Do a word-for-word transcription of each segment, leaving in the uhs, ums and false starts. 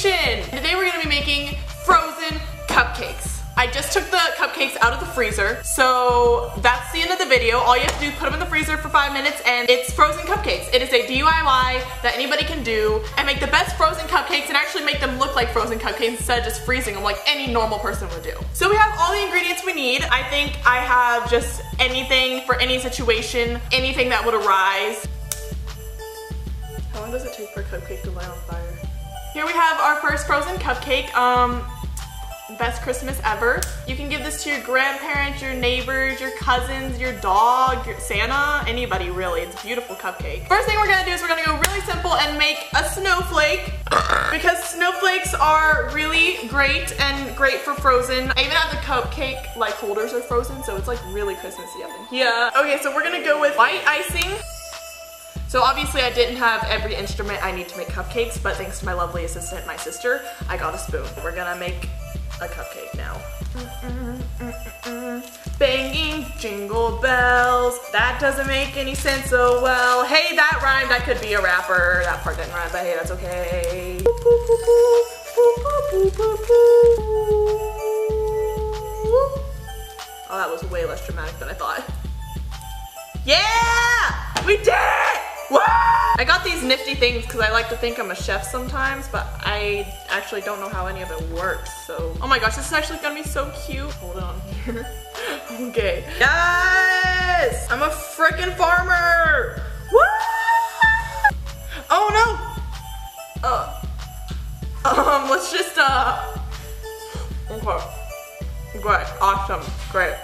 vacation! Today we're gonna be making frozen cupcakes. I just took the cupcakes out of the freezer, so that's the end of the video. All you have to do is put them in the freezer for five minutes and it's frozen cupcakes. It is a D I Y that anybody can do and make the best frozen cupcakes and actually make them look like frozen cupcakes instead of just freezing them like any normal person would do. So we have all the ingredients we need. I think I have just anything for any situation, anything that would arise. How long does it take for a cupcake to light on fire? Here we have our first frozen cupcake. Um, Best Christmas ever. You can give this to your grandparents, your neighbors, your cousins, your dog, your Santa, anybody really. It's a beautiful cupcake. First thing we're gonna do is we're gonna go really simple and make a snowflake because snowflakes are really great and great for frozen. I even have the cupcake like holders are frozen, so it's like really Christmassy up in here. Yeah. Okay, so we're gonna go with white icing. So obviously I didn't have every instrument I need to make cupcakes, but thanks to my lovely assistant, my sister, I got a spoon. We're gonna make a cupcake now. Mm-mm, mm-mm, mm-mm. Banging jingle bells. That doesn't make any sense so well. Hey, that rhymed. I could be a rapper. That part didn't rhyme, but hey, that's okay. Oh, that was way less dramatic than I thought. Yeah! We did it! I got these nifty things because I like to think I'm a chef sometimes, but I actually don't know how any of it works, so. Oh my gosh, this is actually gonna be so cute. Hold on here. Okay. Yes! I'm a frickin' farmer! Woo! Oh no! Uh, um, let's just, uh. Okay. Great. Awesome. Great.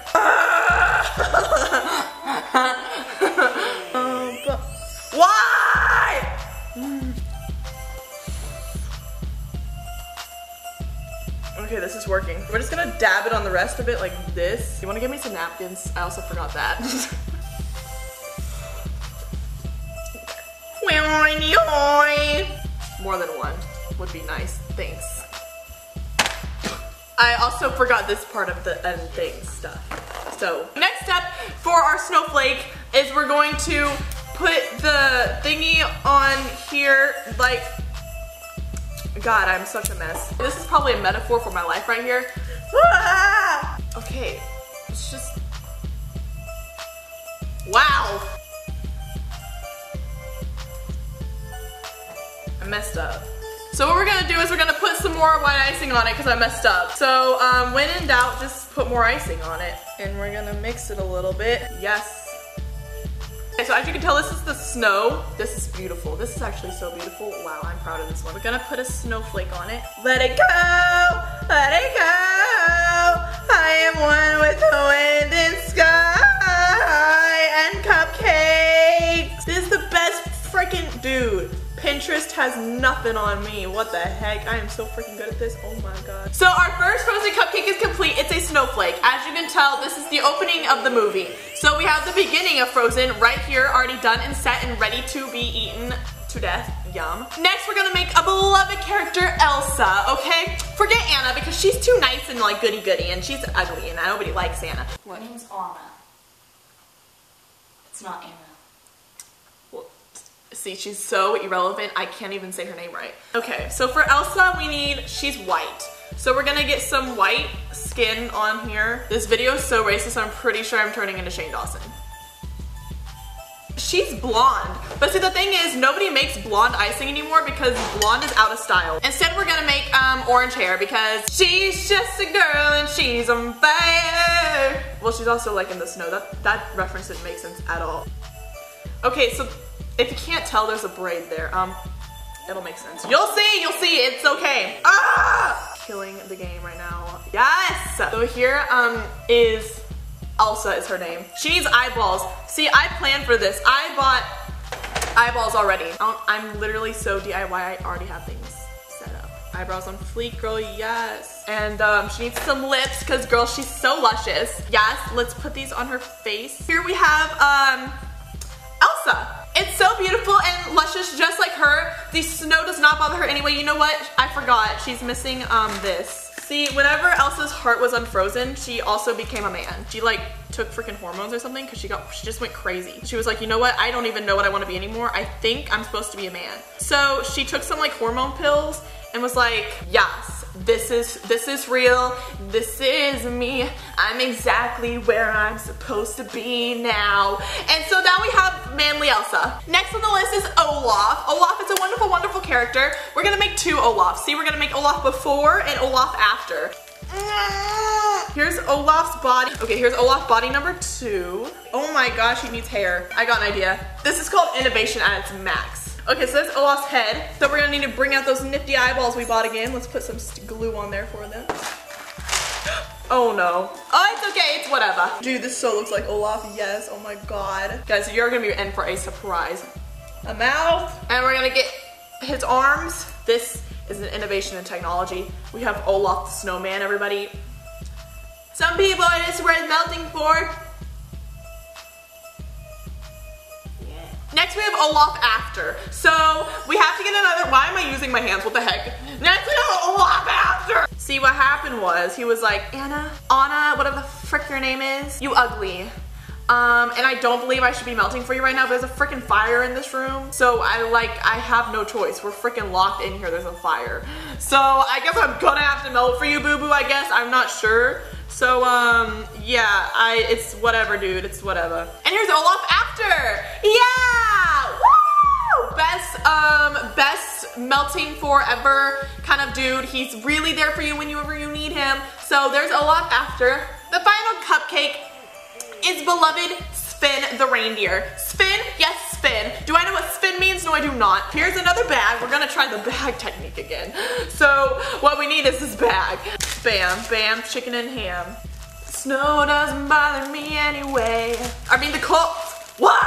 Why? Mm. Okay, this is working. We're just gonna dab it on the rest of it like this. You wanna give me some napkins? I also forgot that. More than one would be nice. Thanks. I also forgot this part of the end thing stuff. So, next step for our snowflake is we're going to put the thingy on here, like, God, I'm such a mess. This is probably a metaphor for my life right here. Ah! Okay, it's just, wow. I messed up. So what we're gonna do is we're gonna put some more white icing on it because I messed up. So um, when in doubt, just put more icing on it. And we're gonna mix it a little bit, yes. Okay, so as you can tell, this is the snow. This is beautiful. This is actually so beautiful. Wow, I'm proud of this one. We're gonna put a snowflake on it. Let it go, let it go. I am one with the wind and sky and cupcakes. This is the best freaking dude. Pinterest has nothing on me. What the heck? I am so freaking good at this. Oh my god. So our first frozen cupcake is complete. It's a snowflake. As you can tell, this is the opening of the movie. So we have the beginning of Frozen right here, already done and set and ready to be eaten to death. Yum. Next, we're gonna make a beloved character, Elsa, okay? Forget Anna because she's too nice and like goody-goody and she's ugly and nobody likes Anna. What? Her name's Anna. It's not Anna. See, she's so irrelevant, I can't even say her name right. Okay, so for Elsa, we need, she's white. So we're gonna get some white skin on here. This video is so racist, I'm pretty sure I'm turning into Shane Dawson. She's blonde, but see the thing is, nobody makes blonde icing anymore because blonde is out of style. Instead, we're gonna make um, orange hair because she's just a girl and she's on fire. Well, she's also like in the snow. That, that reference didn't make sense at all. Okay, so if you can't tell, there's a braid there. Um, it'll make sense. You'll see, you'll see, it's okay. Ah! Killing the game right now. Yes! So here, um, is Elsa is her name. She needs eyeballs. See, I planned for this. I bought eyeballs already. I'm literally so D I Y, I already have things set up. Eyebrows on fleek, girl, yes. And um, she needs some lips, cause girl, she's so luscious. Yes, let's put these on her face. Here we have, um, Elsa. It's so beautiful and luscious, just like her. The snow does not bother her anyway. You know what? I forgot. She's missing um this. See, whenever Elsa's heart was unfrozen, she also became a man. She like took freaking hormones or something because she got she just went crazy. She was like, you know what? I don't even know what I want to be anymore. I think I'm supposed to be a man. So she took some like hormone pills and was like, yes, this is, this is real, this is me, I'm exactly where I'm supposed to be now. And so now we have manly Elsa. Next on the list is Olaf. Olaf is a wonderful, wonderful character. We're gonna make two Olafs. See, we're gonna make Olaf before and Olaf after. Here's Olaf's body. Okay, here's Olaf body number two. Oh my gosh, he needs hair. I got an idea. This is called innovation at its max. Okay, so that's Olaf's head. So we're gonna need to bring out those nifty eyeballs we bought again. Let's put some glue on there for them. Oh no. Oh, it's okay, it's whatever. Dude, this so looks like Olaf, yes, oh my God. Guys, you're gonna be in for a surprise. A mouth. And we're gonna get his arms. This is an innovation in technology. We have Olaf the snowman, everybody. Some people it is worth melting for. Yeah. Next we have Olaf after. So we have to get another, why am I using my hands? What the heck? Next we have Olaf after. See, what happened was he was like, Anna, Anna, whatever the frick your name is, you ugly. Um, and I don't believe I should be melting for you right now, but there's a freaking fire in this room. So I like, I have no choice. We're freaking locked in here, there's a fire. So I guess I'm gonna have to melt for you, boo-boo, I guess, I'm not sure. So, um, yeah, I, it's whatever, dude, it's whatever. And here's Olaf after! Yeah! Woo! Best, um, best melting forever kind of dude. He's really there for you whenever you need him. So there's Olaf after. The final cupcake is beloved Sven the reindeer. Sven, yes, Sven. Do I know what Sven means? No, I do not. Here's another bag. We're gonna try the bag technique again. So what we need is this bag. Bam, bam, chicken and ham. Snow doesn't bother me anyway. I mean the cold, what?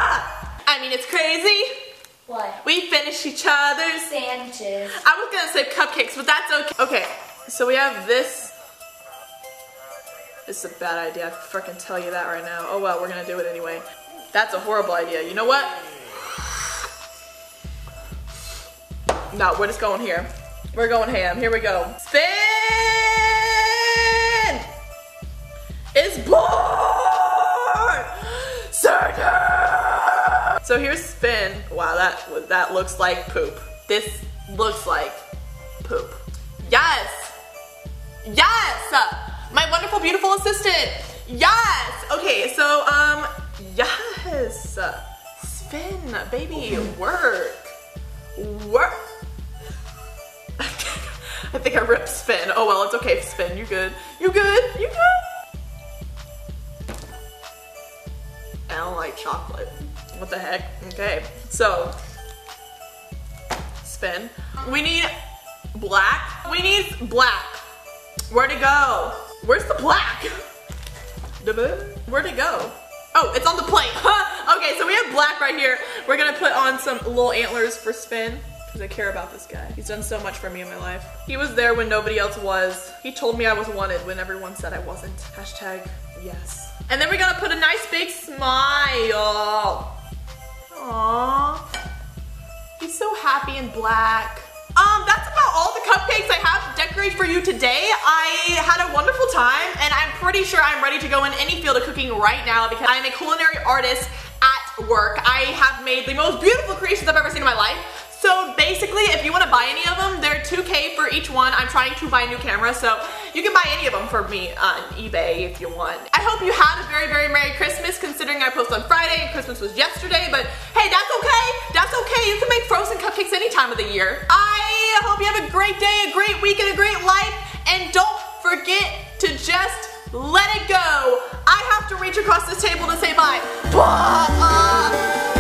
I mean it's crazy. What? We finish each other's sandwiches. I was gonna say cupcakes, but that's okay. Okay, so we have this. This is a bad idea, I freaking tell you that right now. Oh well, we're gonna do it anyway. That's a horrible idea. You know what? No, we're just going here. We're going ham. Here we go. Spin! It's born! Surgeon! So here's Spin. Wow, that that looks like poop. This looks like poop. Yes! Yes! My wonderful, beautiful assistant. Yes. Okay. So, um, yes. Spin, baby. Work. Work. I think I ripped Spin. Oh well, it's okay. Spin, you good? You good? You good? I don't like chocolate. What the heck? Okay. So, Spin. We need black. We need black. Where'd it go? Where's the black? Where'd it go? Oh, it's on the plate. Huh? Okay, so we have black right here. We're gonna put on some little antlers for Spin, because I care about this guy. He's done so much for me in my life. He was there when nobody else was. He told me I was wanted when everyone said I wasn't. Hashtag yes. And then we're gonna put a nice big smile. Aww. He's so happy and black. Um, that's about all the cupcakes I have decorated for you today. I had a wonderful time, and I'm pretty sure I'm ready to go in any field of cooking right now because I'm a culinary artist at work. I have made the most beautiful creations I've ever seen in my life. So basically, if you want to buy any of them, they're two K for each one. I'm trying to buy a new camera, so you can buy any of them for me on eBay if you want. I hope you had a very, very Merry Christmas, considering I post on Friday and Christmas was yesterday, but hey, that's okay. That's okay. You can make frozen cupcakes any time of the year. I hope you have a great day, a great week, and a great life, and don't forget to just let it go. I have to reach across this table to say bye. Bye!